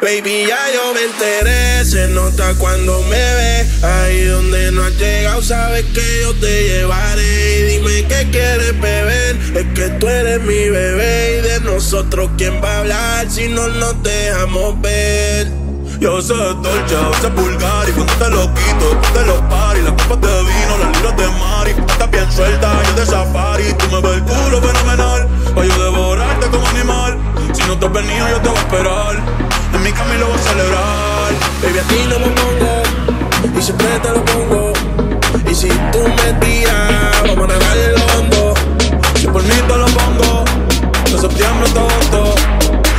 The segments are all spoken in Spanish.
Baby, ya yo me enteré, se nota cuando me ve. Ahí donde no has llegado, sabes que yo te llevaré. Y dime qué quieres beber, es que tú eres mi bebé. Y de nosotros quién va a hablar si no nos dejamos ver. Yo sé dolce, a veces vulgar, y cuando te lo quito, te lo pari. Las copas de vino, las libras de mari. Estás bien suelta, yo de safari. Tú me ves el culo fenomenal, pa' yo devorarte como animal. Si no te has venido, yo te voy a esperar. En mi camino voy a celebrar. Baby, a ti no me pongo, y siempre te lo pongo. Y si tú me tiras, vamos a nadar en lo hondo. Si por mí te lo pongo, de septiembre hasta agosto.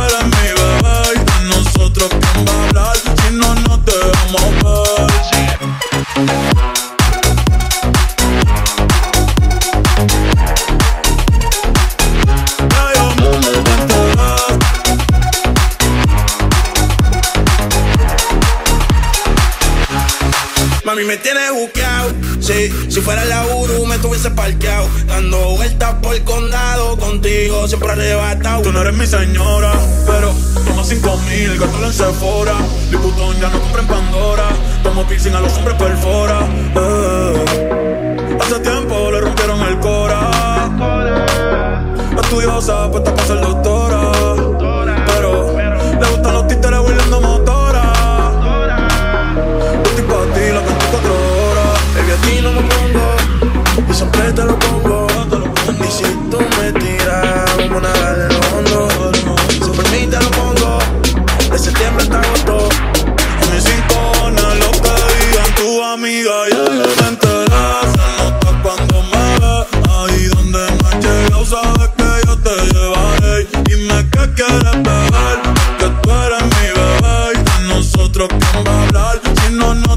si fuera la Uru me tuviese parqueado, dando vueltas por el condado, contigo siempre arrebatado. Tú no eres mi señora, pero toma 5000, gastalo en Sephora. Liputón ya no compra en Pandora, tomo piercing a los hombres perfora. Hace tiempo le rompieron el cora. Estudiosa, puesta para ser doctora, pero le gustan los títeres huirleando motora. Yo estoy pa' ti las 24 horas. A ti no me pongo, y siempre te lo pongo. Y si tú me tiras, vamos a nadar en lo hondo. Si por mí te lo pongo, de septiembre hasta agosto. En mi cinturón, lo que digan tu amiga. Ya yo me enteré, se nota cuando me ve. Ahí donde no has llegado, sabes que yo te llevaré. Dime qué quieres beber, que tú eres mi bebé. Y de nosotros quién va a hablar si no nos